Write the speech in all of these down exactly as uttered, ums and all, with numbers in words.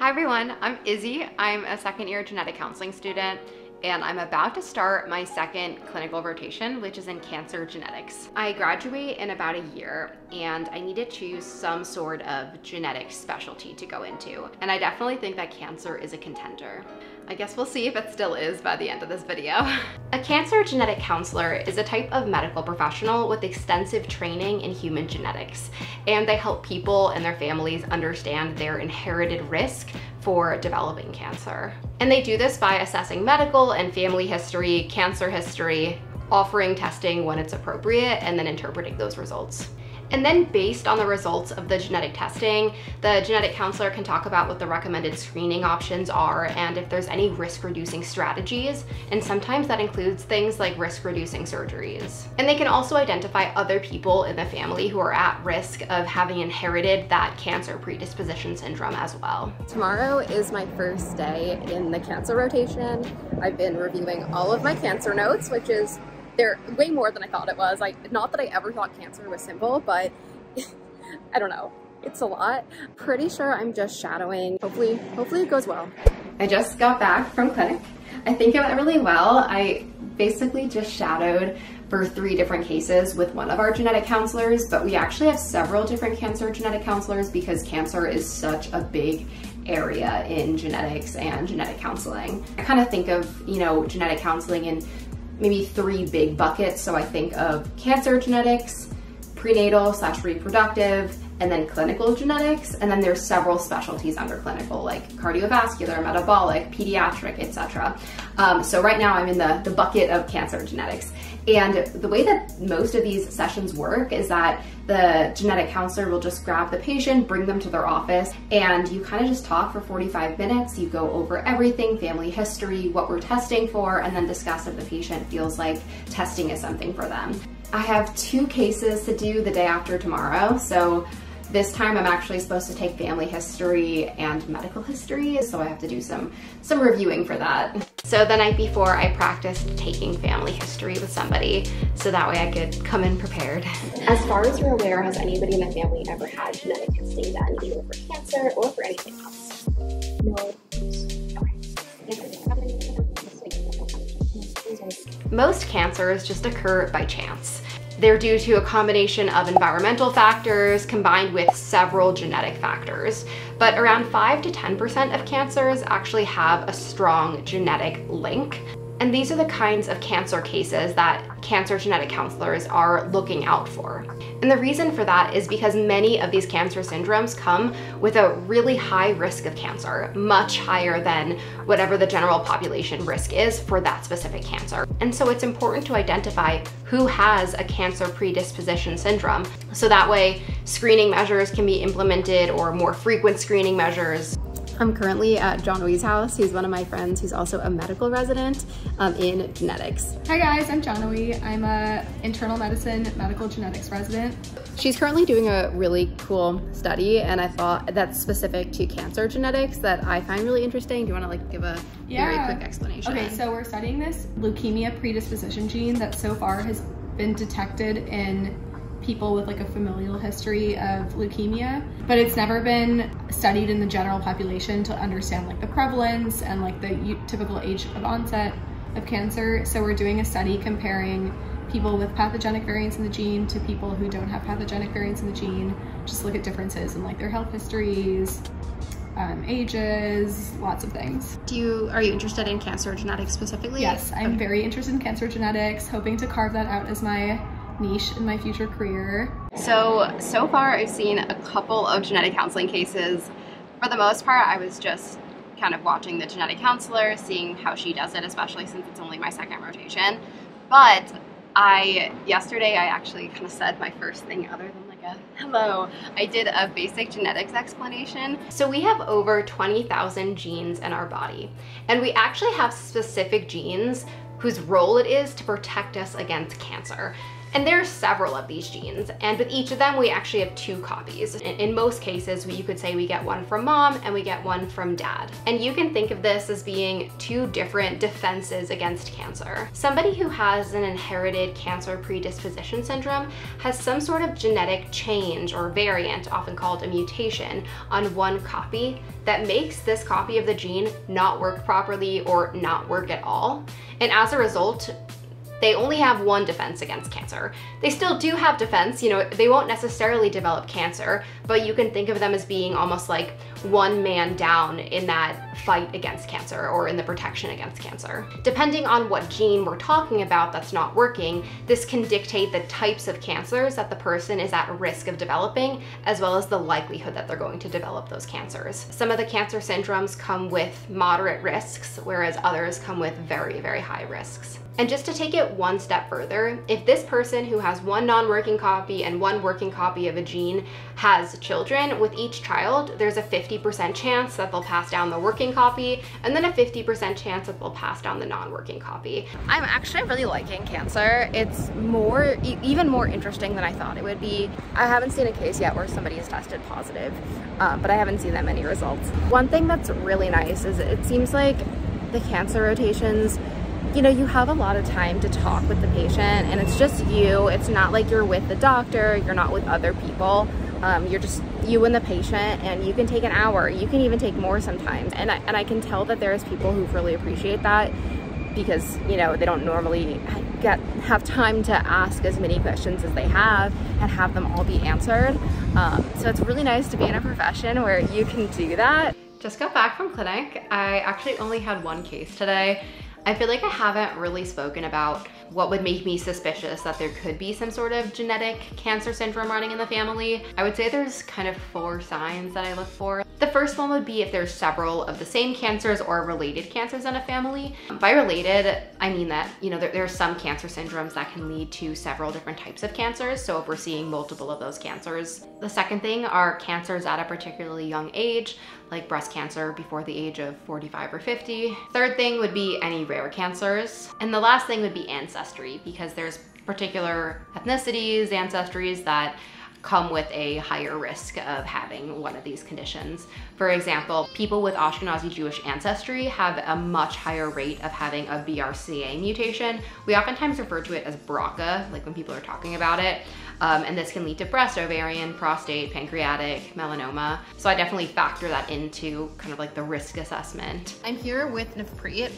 Hi everyone, I'm Izzy. I'm a second year genetic counseling student and I'm about to start my second clinical rotation, which is in cancer genetics. I graduate in about a year and I need to choose some sort of genetic specialty to go into. And I definitely think that cancer is a contender. I guess we'll see if it still is by the end of this video. A cancer genetic counselor is a type of medical professional with extensive training in human genetics, and they help people and their families understand their inherited risk for developing cancer. And they do this by assessing medical and family history, cancer history, offering testing when it's appropriate, and then interpreting those results. And then based on the results of the genetic testing, the genetic counselor can talk about what the recommended screening options are and if there's any risk-reducing strategies. And sometimes that includes things like risk-reducing surgeries. And they can also identify other people in the family who are at risk of having inherited that cancer predisposition syndrome as well. Tomorrow is my first day in the cancer rotation. I've been reviewing all of my cancer notes, which is they're way more than I thought it was. Like, not that I ever thought cancer was simple, but I don't know, it's a lot. Pretty sure I'm just shadowing. Hopefully, hopefully it goes well. I just got back from clinic. I think it went really well. I basically just shadowed for three different cases with one of our genetic counselors, but we actually have several different cancer genetic counselors because cancer is such a big area in genetics and genetic counseling. I kind of think of, you know, genetic counseling in maybe three big buckets. So I think of cancer genetics, prenatal slash reproductive, and then clinical genetics. And then there's several specialties under clinical, like cardiovascular, metabolic, pediatric, et cetera. Um, so right now I'm in the, the bucket of cancer genetics. And the way that most of these sessions work is that the genetic counselor will just grab the patient, bring them to their office, and you kind of just talk for forty-five minutes. You go over everything, family history, what we're testing for, and then discuss if the patient feels like testing is something for them. I have two cases to do the day after tomorrow, so this time I'm actually supposed to take family history and medical history, so I have to do some, some reviewing for that. So the night before, I practiced taking family history with somebody so that way I could come in prepared. As far as you're aware, has anybody in the family ever had genetic testing done either for cancer or for anything else? No. Okay. Most cancers just occur by chance. They're due to a combination of environmental factors combined with several genetic factors. But around five to ten percent of cancers actually have a strong genetic link. And these are the kinds of cancer cases that cancer genetic counselors are looking out for. And the reason for that is because many of these cancer syndromes come with a really high risk of cancer, much higher than whatever the general population risk is for that specific cancer. And so it's important to identify who has a cancer predisposition syndrome, so that way screening measures can be implemented or more frequent screening measures. I'm currently at John Wee's house. He's one of my friends who's also a medical resident um, in genetics. Hi guys, I'm John Wee. I'm a internal medicine medical genetics resident. She's currently doing a really cool study, and I thought that's specific to cancer genetics that I find really interesting. Do you want to like give a yeah. very quick explanation? Okay, so we're studying this leukemia predisposition gene that so far has been detected in people with like a familial history of leukemia, but it's never been studied in the general population to understand like the prevalence and like the typical age of onset of cancer. So we're doing a study comparing people with pathogenic variants in the gene to people who don't have pathogenic variants in the gene. Just look at differences in like their health histories, um, ages, lots of things. Do you, are you interested in cancer genetics specifically? Yes, I'm okay. very interested in cancer genetics, hoping to carve that out as my niche in my future career. So, so far I've seen a couple of genetic counseling cases. For the most part, I was just kind of watching the genetic counselor, seeing how she does it, especially since it's only my second rotation. But I, yesterday I actually kind of said my first thing other than like a hello. I did a basic genetics explanation. So we have over twenty thousand genes in our body, and we actually have specific genes whose role it is to protect us against cancer. And there are several of these genes, and with each of them we actually have two copies. In most cases, you could say we get one from mom and we get one from dad. And you can think of this as being two different defenses against cancer. Somebody who has an inherited cancer predisposition syndrome has some sort of genetic change or variant, often called a mutation, on one copy that makes this copy of the gene not work properly or not work at all. And as a result, they only have one defense against cancer. They still do have defense, you know, they won't necessarily develop cancer, but you can think of them as being almost like one man down in that fight against cancer or in the protection against cancer. Depending on what gene we're talking about that's not working, this can dictate the types of cancers that the person is at risk of developing, as well as the likelihood that they're going to develop those cancers. Some of the cancer syndromes come with moderate risks, whereas others come with very, very high risks. And just to take it one step further, if this person who has one non-working copy and one working copy of a gene has children, with each child, there's a fifty percent chance that they'll pass down the working copy, and then a fifty percent chance that they'll pass down the non-working copy. I'm actually really liking cancer. It's more, e even more interesting than I thought it would be. I haven't seen a case yet where somebody has tested positive, uh, but I haven't seen that many results. One thing that's really nice is it seems like the cancer rotations, you know, you have a lot of time to talk with the patient, and it's just you. It's not like you're with the doctor, you're not with other people. Um, you're just you and the patient, and you can take an hour. You can even take more sometimes. And I, and I can tell that there's people who really appreciate that, because, you know, they don't normally get have time to ask as many questions as they have and have them all be answered. Um, so it's really nice to be in a profession where you can do that. Just got back from clinic. I actually only had one case today. I feel like I haven't really spoken about what would make me suspicious that there could be some sort of genetic cancer syndrome running in the family. I would say there's kind of four signs that I look for. The first one would be if there's several of the same cancers or related cancers in a family. By related, I mean that, you know, there, there are some cancer syndromes that can lead to several different types of cancers. So if we're seeing multiple of those cancers. The second thing are cancers at a particularly young age, like breast cancer before the age of forty-five or fifty. Third thing would be any rare cancers. And the last thing would be ancestry, because there's particular ethnicities, ancestries that come with a higher risk of having one of these conditions. For example, people with Ashkenazi Jewish ancestry have a much higher rate of having a B R C A mutation. We oftentimes refer to it as B R C A, like when people are talking about it. Um, and this can lead to breast, ovarian, prostate, pancreatic, melanoma. So I definitely factor that into kind of like the risk assessment. I'm here with Nefpreet.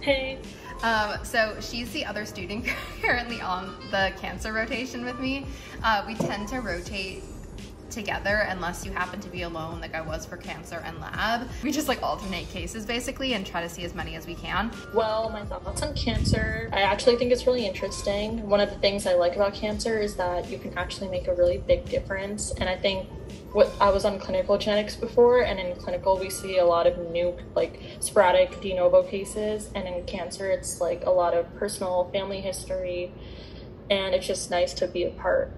Hey. Um, so she's the other student currently on the cancer rotation with me. Uh, we tend to rotate together unless you happen to be alone, like I was for cancer and lab. We just like alternate cases basically and try to see as many as we can. Well, my thoughts on cancer, I actually think it's really interesting. One of the things I like about cancer is that you can actually make a really big difference, and I think what I was on clinical genetics before, and in clinical we see a lot of new like sporadic de novo cases, and in cancer it's like a lot of personal family history, and it's just nice to be a part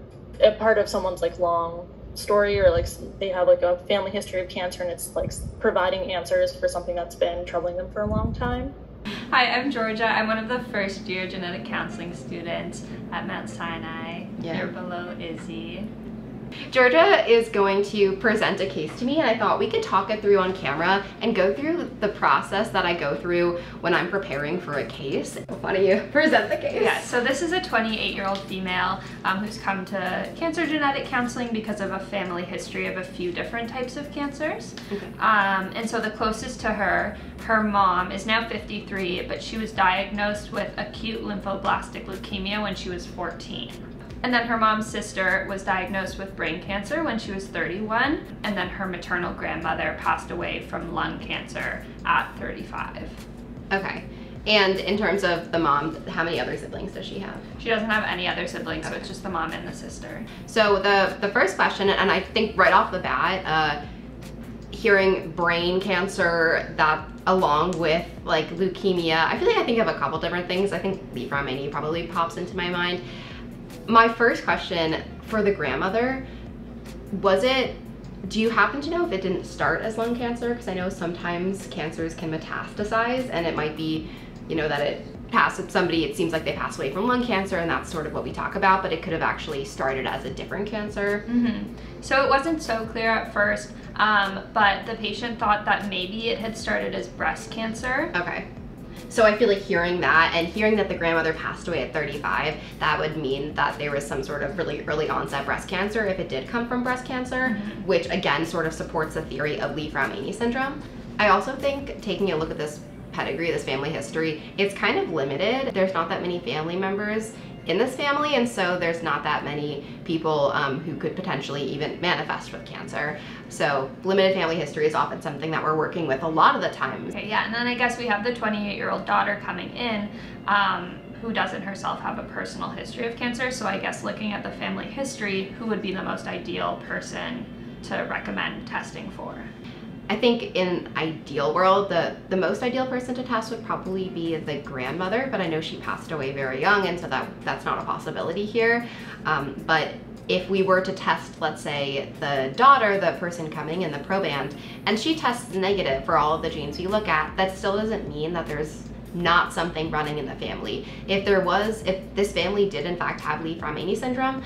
a part of someone's like long story, or like they have like a family history of cancer, and it's like providing answers for something that's been troubling them for a long time. Hi, I'm Georgia. I'm one of the first year genetic counseling students at Mount Sinai. Yeah. You're below Izzy. Georgia is going to present a case to me, and I thought we could talk it through on camera and go through the process that I go through when I'm preparing for a case. Why don't you present the case? Yeah, so this is a twenty-eight-year-old female um, who's come to cancer genetic counseling because of a family history of a few different types of cancers. Okay. Um, and so the closest to her, her mom is now fifty-three, but she was diagnosed with acute lymphoblastic leukemia when she was fourteen. And then her mom's sister was diagnosed with brain cancer when she was thirty-one, and then her maternal grandmother passed away from lung cancer at thirty-five. Okay, and in terms of the mom, how many other siblings does she have? She doesn't have any other siblings, okay. So it's just the mom and the sister. So the, the first question, and I think right off the bat, uh, hearing brain cancer, that along with like leukemia, I feel like I think of a couple different things. I think Li-Fraumeni probably pops into my mind. My first question for the grandmother, was it, do you happen to know if it didn't start as lung cancer? Because I know sometimes cancers can metastasize, and it might be, you know, that it pass with somebody, it seems like they pass away from lung cancer, and that's sort of what we talk about, but it could have actually started as a different cancer. Mm-hmm. So it wasn't so clear at first, um, but the patient thought that maybe it had started as breast cancer. Okay. So I feel like hearing that, and hearing that the grandmother passed away at thirty-five, that would mean that there was some sort of really early onset breast cancer, if it did come from breast cancer, mm-hmm. which again sort of supports the theory of Li-Fraumeni syndrome. I also think taking a look at this pedigree, this family history, it's kind of limited. There's not that many family members in this family, and so there's not that many people um, who could potentially even manifest with cancer. So limited family history is often something that we're working with a lot of the time. Okay, yeah, and then I guess we have the twenty-eight-year-old daughter coming in um, who doesn't herself have a personal history of cancer, so I guess looking at the family history, who would be the most ideal person to recommend testing for? I think in an ideal world, the, the most ideal person to test would probably be the grandmother, but I know she passed away very young, and so that, that's not a possibility here. Um, but if we were to test, let's say, the daughter, the person coming in the proband, and she tests negative for all of the genes we look at, that still doesn't mean that there's not something running in the family. If there was, if this family did in fact have Li-Fraumeni syndrome,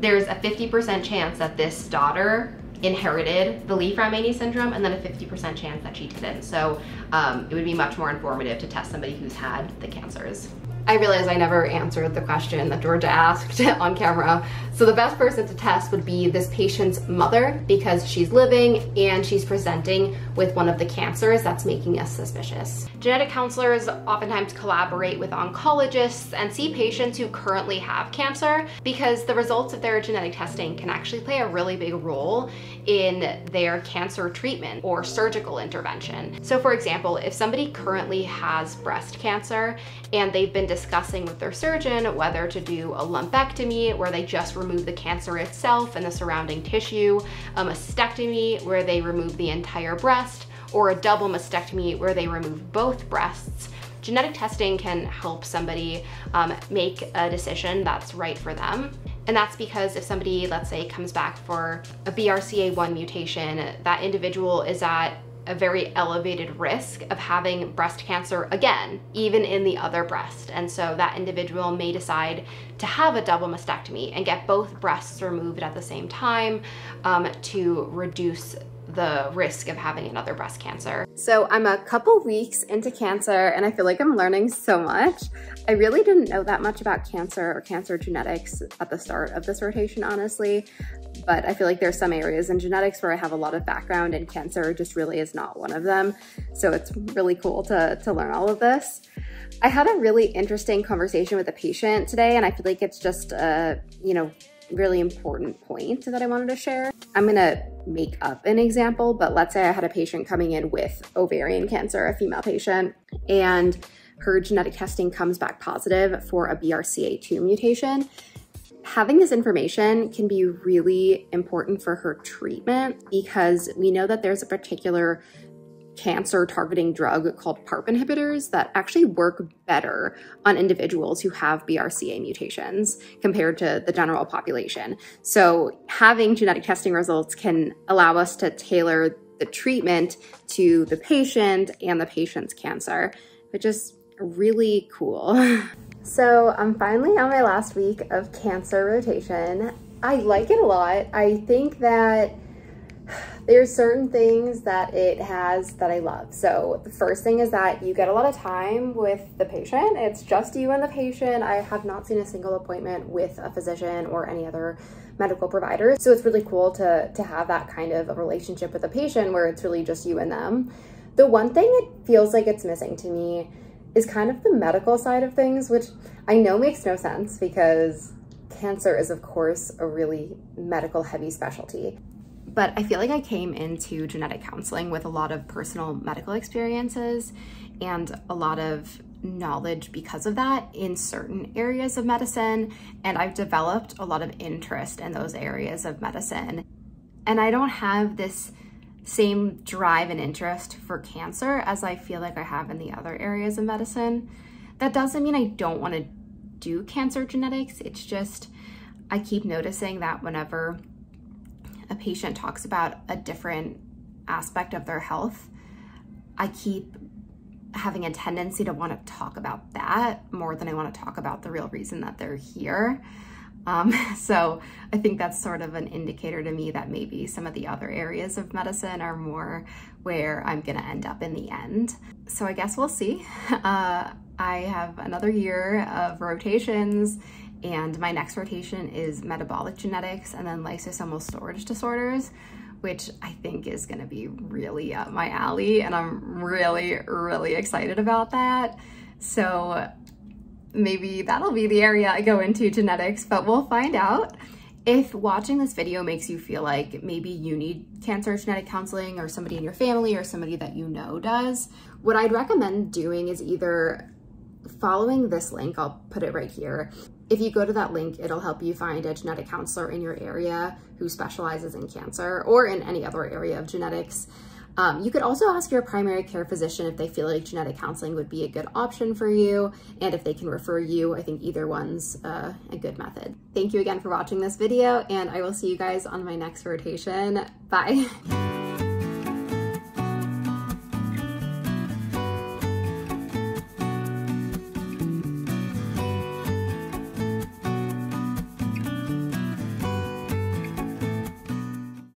there's a fifty percent chance that this daughter inherited the Li-Fraumeni syndrome, and then a fifty percent chance that she didn't. So um, it would be much more informative to test somebody who's had the cancers. I realized I never answered the question that Georgia asked on camera. So the best person to test would be this patient's mother, because she's living and she's presenting with one of the cancers that's making us suspicious. Genetic counselors oftentimes collaborate with oncologists and see patients who currently have cancer, because the results of their genetic testing can actually play a really big role in their cancer treatment or surgical intervention. So for example, if somebody currently has breast cancer and they've been discussing with their surgeon whether to do a lumpectomy, where they just remove the cancer itself and the surrounding tissue, a mastectomy, where they remove the entire breast, or a double mastectomy, where they remove both breasts, genetic testing can help somebody um, make a decision that's right for them. And that's because if somebody, let's say, comes back for a B R C A one mutation, that individual is at a very elevated risk of having breast cancer again, even in the other breast. And so that individual may decide to have a double mastectomy and get both breasts removed at the same time um, to reduce the risk of having another breast cancer. So I'm a couple weeks into cancer and I feel like I'm learning so much. I really didn't know that much about cancer or cancer genetics at the start of this rotation, honestly, but I feel like there's some areas in genetics where I have a lot of background, and cancer just really is not one of them. So it's really cool to, to learn all of this. I had a really interesting conversation with a patient today, and I feel like it's just a, you know, really important point that I wanted to share. I'm gonna make up an example, but let's say I had a patient coming in with ovarian cancer, a female patient, and her genetic testing comes back positive for a B R C A two mutation. Having this information can be really important for her treatment, because we know that there's a particular cancer targeting drug called PARP inhibitors that actually work better on individuals who have B R C A mutations compared to the general population. So having genetic testing results can allow us to tailor the treatment to the patient and the patient's cancer, which is really cool. So I'm finally on my last week of cancer rotation. I like it a lot. I think that there's certain things that it has that I love. So the first thing is that you get a lot of time with the patient. It's just you and the patient. I have not seen a single appointment with a physician or any other medical provider. So it's really cool to, to have that kind of a relationship with a patient where it's really just you and them. The one thing it feels like it's missing to me is kind of the medical side of things, which I know makes no sense because cancer is, of course, a really medical heavy specialty. But I feel like I came into genetic counseling with a lot of personal medical experiences and a lot of knowledge because of that in certain areas of medicine, and I've developed a lot of interest in those areas of medicine. And I don't have this same drive and interest for cancer as I feel like I have in the other areas of medicine. That doesn't mean I don't want to do cancer genetics, it's just I keep noticing that whenever a patient talks about a different aspect of their health, I keep having a tendency to want to talk about that more than I want to talk about the real reason that they're here. Um, so I think that's sort of an indicator to me that maybe some of the other areas of medicine are more where I'm going to end up in the end. So I guess we'll see. Uh, I have another year of rotations, and my next rotation is metabolic genetics and then lysosomal storage disorders, which I think is going to be really up my alley, and I'm really, really excited about that. So maybe that'll be the area I go into, genetics, but we'll find out. If watching this video makes you feel like maybe you need cancer genetic counseling, or somebody in your family or somebody that you know does, what I'd recommend doing is either following this link, I'll put it right here. If you go to that link, it'll help you find a genetic counselor in your area who specializes in cancer or in any other area of genetics. Um, you could also ask your primary care physician if they feel like genetic counseling would be a good option for you, and if they can refer you. I think either one's uh, a good method. Thank you again for watching this video, and I will see you guys on my next rotation. Bye.